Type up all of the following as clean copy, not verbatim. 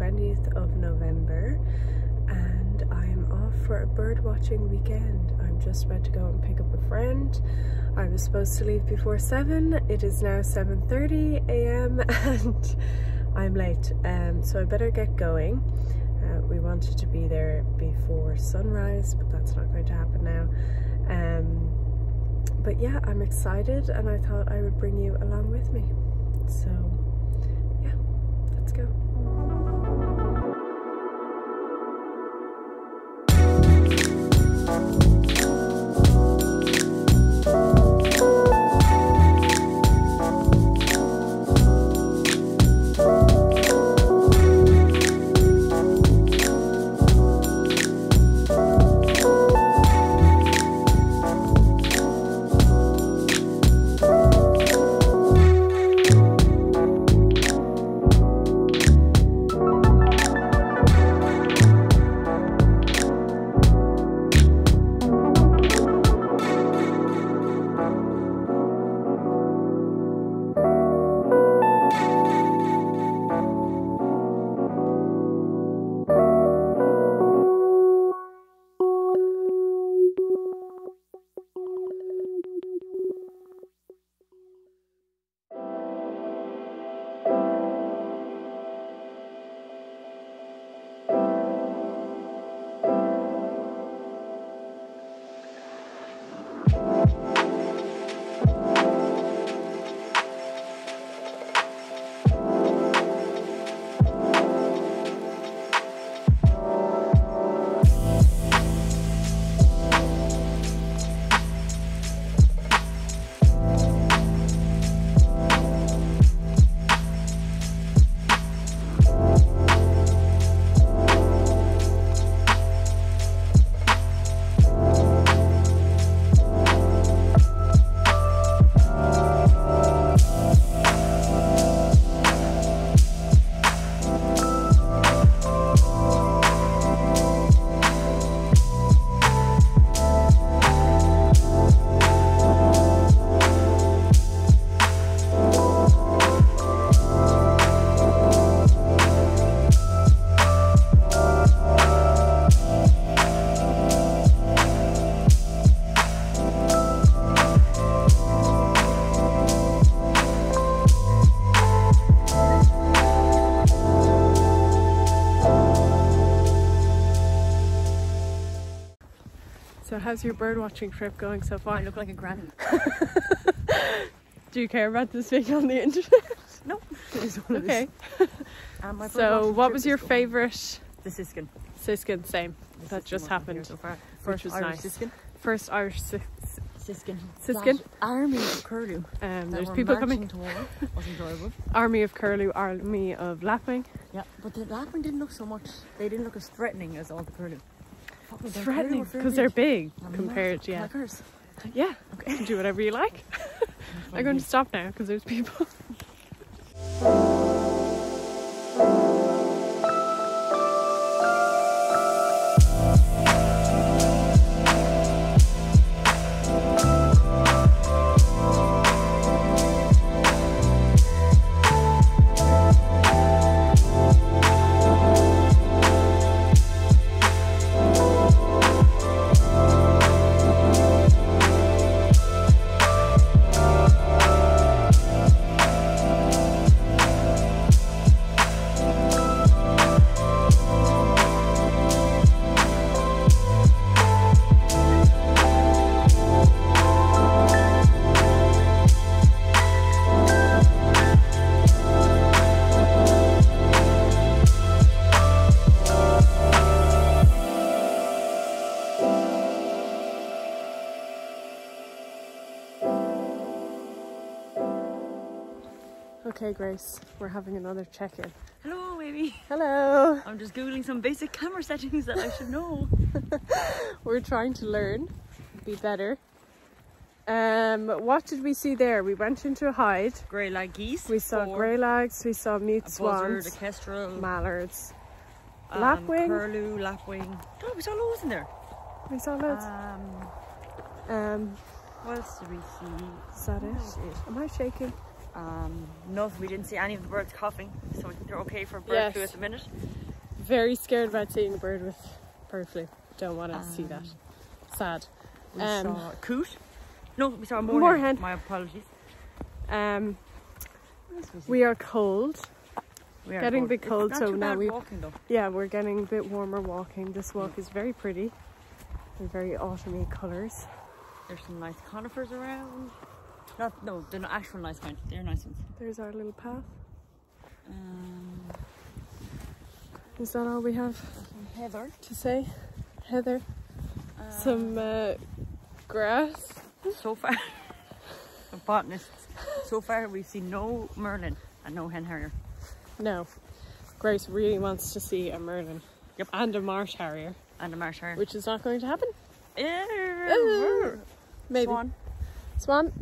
20th of November and I'm off for a bird watching weekend. I'm just about to go and pick up a friend. I was supposed to leave before 7. It is now 7:30 a.m. and I'm late, so I better get going. We wanted to be there before sunrise, but that's not going to happen now. But yeah, I'm excited and I thought I would bring you along with me. So yeah, let's go. So how's your bird watching trip going so far? I look like a granny. Do you care about this video on the internet? No. Okay. So what was your favourite? The Siskin. Siskin, same. That just happened. Which was nice. First Irish Siskin. Siskin. Army of Curlew. There's people coming. Was enjoyable. Army of Curlew, Army of Lapwing. Yeah, but the Lapwing didn't look so much. They didn't look as threatening as all the Curlew. Threatening because they're big compared, yeah. Like hers. Yeah, okay. You can do whatever you like. I'm going to stop now because there's people. Okay, Grace, we're having another check-in. Hello, baby. Hello. I'm just googling some basic camera settings that I should know. We're trying to learn, be better. What did we see there? We went into a hide. Greylag geese. We saw greylags. We saw mute swans. A kestrel. Mallards. Lapwing. Curlew, lapwing. Oh, we saw loads in there. We saw loads. What else did we see? Is that it? Am I shaking? None. We didn't see any of the birds coughing, so I think they're okay for bird flu at the minute. Very scared about seeing a bird with bird flu. Don't want to see that. Sad. We saw a coot. No, we saw a moorhen. My apologies. We are cold. We are getting a bit cold, so now we we're getting a bit warmer walking. This walk is very pretty. They're very autumny colours. There's some nice conifers around. No, they're not actual nice kinds. They're nice ones. There's our little path. Is that all we have? Some heather to say. Heather. Some grass. So far, the botanists. So far, we've seen no merlin and no hen harrier. No, Grace really wants to see a merlin. Yep, and a marsh harrier. And a marsh harrier, which is not going to happen. Maybe. Swan.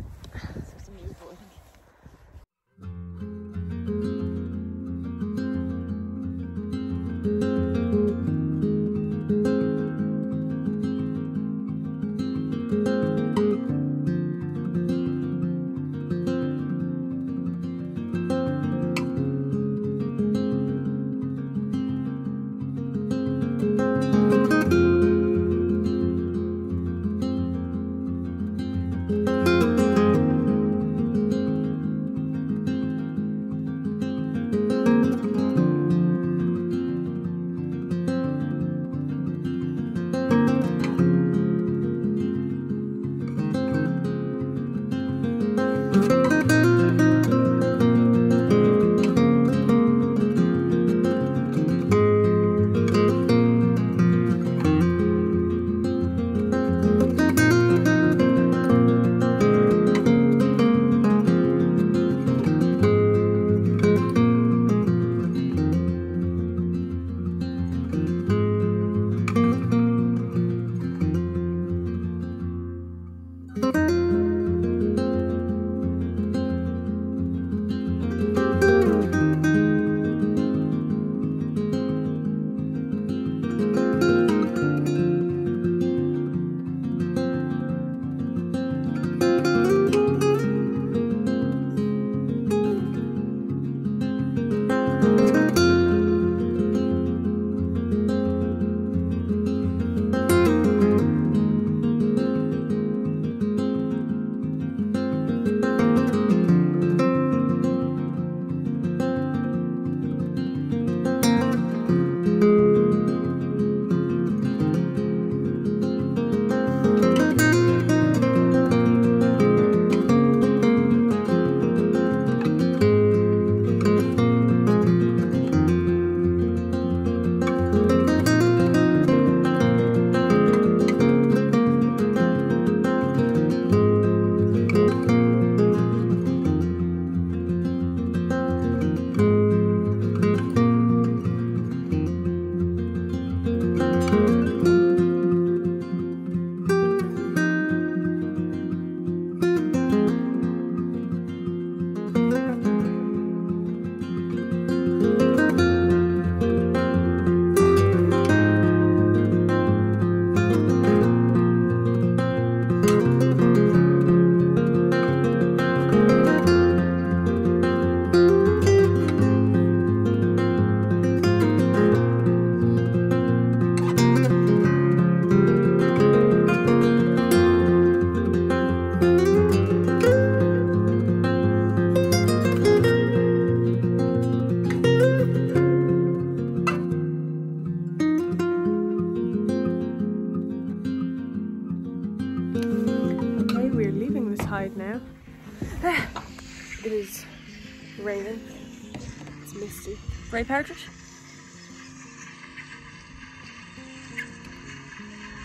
Grey partridge?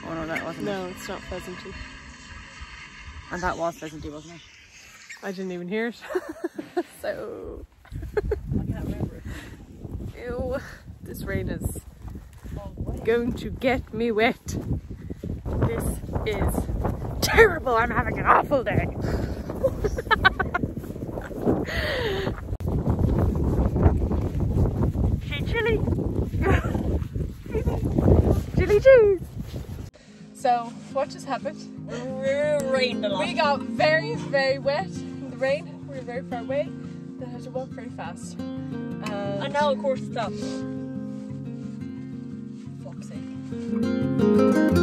Oh no, that wasn't it. No, it's not pheasanty. And that was pheasanty, wasn't it? I didn't even hear it. So... I can't remember it. Ew, this rain is going to get me wet. This is terrible. I'm having an awful day. So what just happened? We got very, very wet in the rain. we were very far away, then I had to walk very fast. And now of course it's up. Fuck's sake.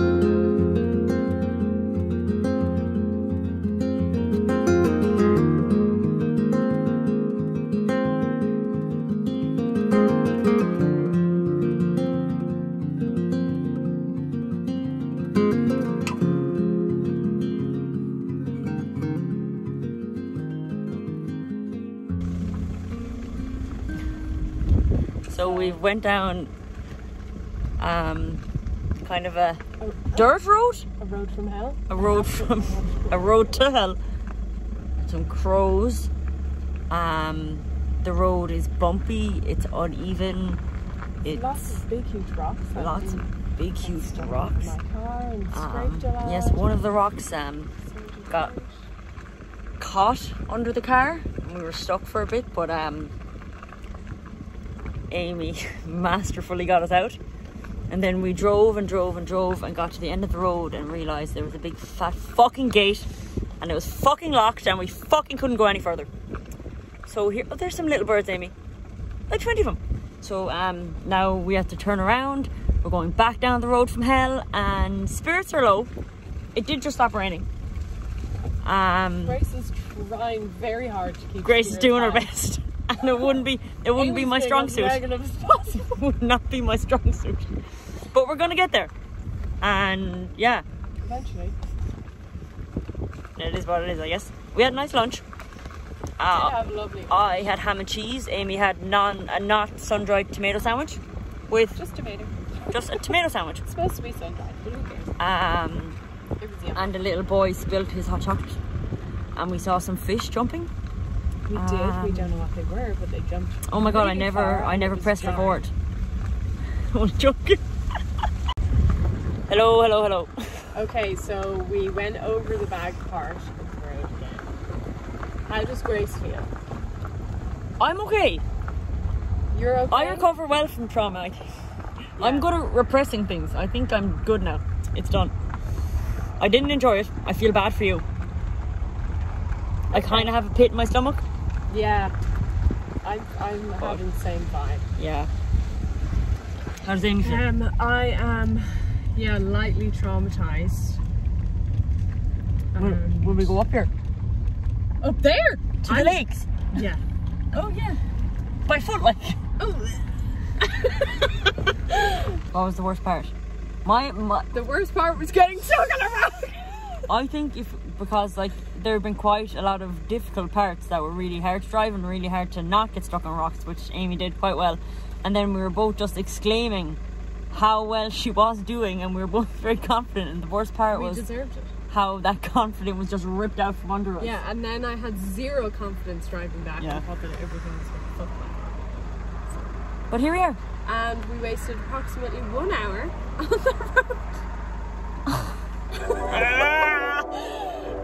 So we went down kind of a dirt road? A road from hell. A road to hell. Some crows. The road is bumpy, it's uneven. It's lots of big huge rocks. Lots of big huge rocks. Yes, one of the rocks got caught under the car and we were stuck for a bit, but Amy masterfully got us out, and then we drove and drove and drove and got to the end of the road and realised there was a big fat fucking gate and it was fucking locked and we fucking couldn't go any further. So here, oh, there's some little birds, Amy, like 20 of them. So now we have to turn around. We're going back down the road from hell and spirits are low. It did just stop raining. Grace is trying very hard to keep Grace is doing her best. And it wouldn't be my strong suit. It would not be my strong suit. But we're gonna get there. And yeah. Eventually. It is what it is, I guess. We had a nice lunch. Have lovely lunch. I had ham and cheese. Amy had not sun-dried tomato sandwich with just a tomato sandwich. It's supposed to be sun-dried, but who cares? And a little boy spilt his hot chocolate. And we saw some fish jumping. We did. We don't know what they were, but they jumped. Oh my god! I never pressed record. I'm joking. Hello. Okay, so we went over the bag part of the road again. How does Grace feel? I'm okay. You're okay. I recover well from trauma. I think. Yeah. I'm good at repressing things. I think I'm good now. It's done. I didn't enjoy it. I feel bad for you. I kind of have a pit in my stomach. Yeah, I'm having the same vibe. Yeah. How does Amy feel? I am, yeah, lightly traumatised. Will we go up here? Up there? To the lakes? Yeah. Oh yeah. By foot, like. Oh. What was the worst part? The worst part was getting stuck on a rock. I think because like. There have been quite a lot of difficult parts that were really hard to drive and really hard to not get stuck on rocks, which Amy did quite well. And then we were both just exclaiming how well she was doing, and we were both very confident. And the worst part was how that confidence was just ripped out from under us. Yeah, and then I had zero confidence driving back on top of everything was going to fuck me. So. But here we are. And we wasted approximately 1 hour on the road.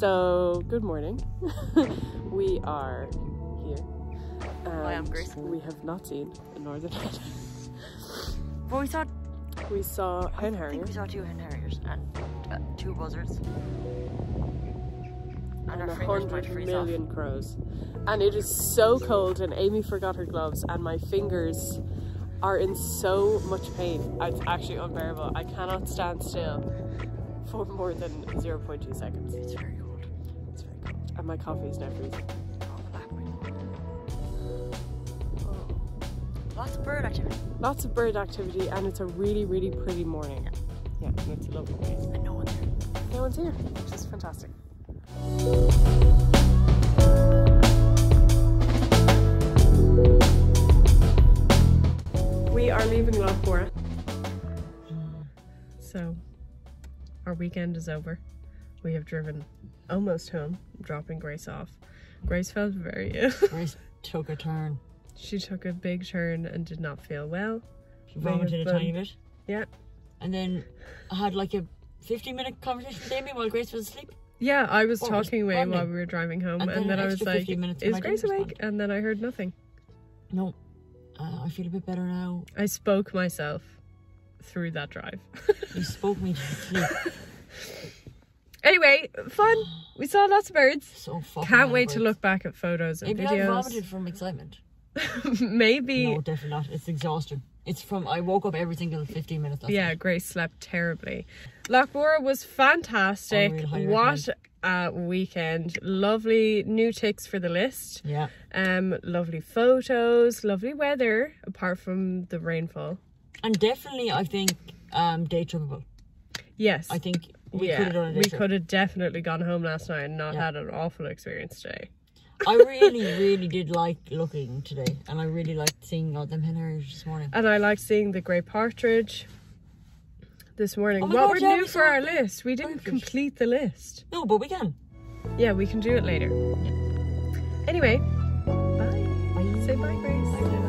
So, good morning. We are here. I am Grace. We have not seen a northern hen. But we saw hen harrier. I think we saw two hen harriers and two buzzards. And 100 million crows. And it is so cold, and Amy forgot her gloves, and my fingers are in so much pain. It's actually unbearable. I cannot stand still for more than 0.2 seconds. It's very cold. It's very cold. And my coffee is now freezing. Oh, the Lapwing. Oh. Lots of bird activity. Lots of bird activity, and it's a really, really pretty morning. Yeah, and it's a lovely day. And no one's here. No one's here, which is fantastic. We are leaving Lough Boora. So our weekend is over. We have driven almost home, dropping Grace off. Grace felt very ill. Grace took a turn. She took a big turn and did not feel well. She vomited a tiny bit. Yeah. And then I had like a 15-minute conversation with Amy while Grace was asleep. Yeah, I was talking away while we were driving home, and then I was like, is Grace awake? And then I heard nothing. No, I feel a bit better now. I spoke myself through that drive. You spoke me to sleep. Anyway, fun. We saw lots of birds. So fucking can't wait to look back at photos and videos. Maybe I vomited from excitement. Maybe. No, definitely not. It's exhausting. It's from, I woke up every single 15 minutes last night. Grace slept terribly. Lough Boora was fantastic. What a weekend. Lovely new ticks for the list. Yeah. Lovely photos, lovely weather, apart from the rainfall. And definitely, I think, day trippable. Yes. I think we could have done a day trip. We could have definitely gone home last night and not had an awful experience today. I really, really did like looking today, and I really liked seeing all them hen harriers this morning. And I liked seeing the grey partridge this morning. Oh what God, we knew for our list. We didn't complete the list. No, but we can. Yeah, we can do it later. Yeah. Anyway, bye. Say bye, Grace. Bye.